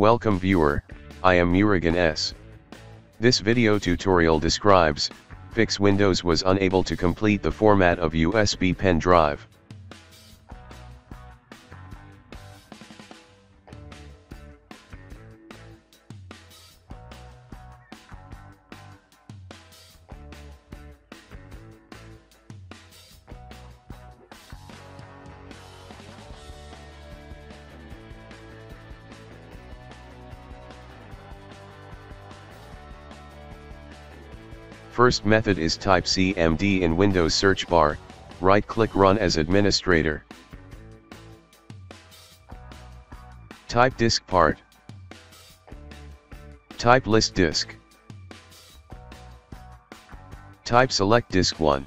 Welcome viewer, I am Murugan S. This video tutorial describes, fix Windows was unable to complete the format of USB pen drive. First method is type CMD in Windows search bar, right click Run as administrator. Type Diskpart. Type list disk. Type select disk 1.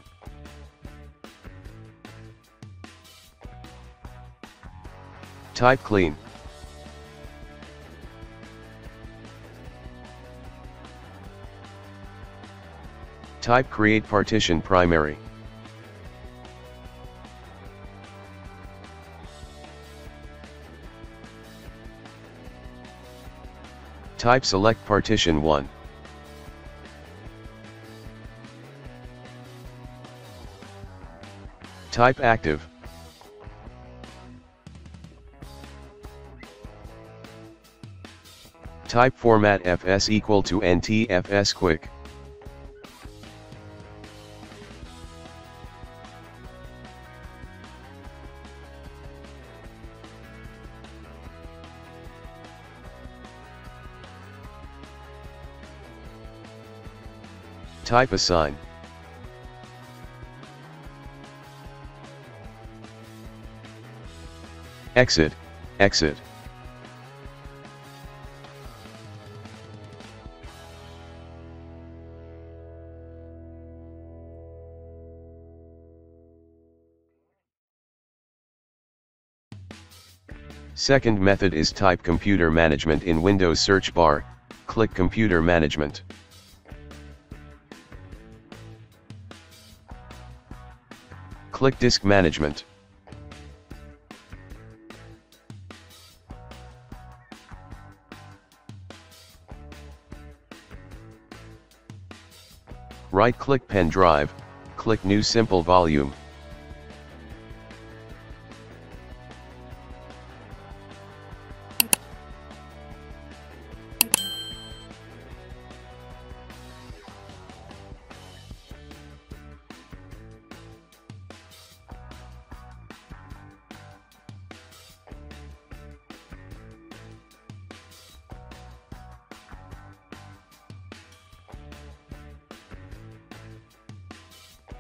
Type clean. Type create partition primary. Type select partition 1. Type active. Type format fs equal to ntfs quick. Type assign. Exit, exit. Second method is type computer management in Windows search bar, click computer management. Click Disk Management. Right-click Pen Drive, click New Simple Volume.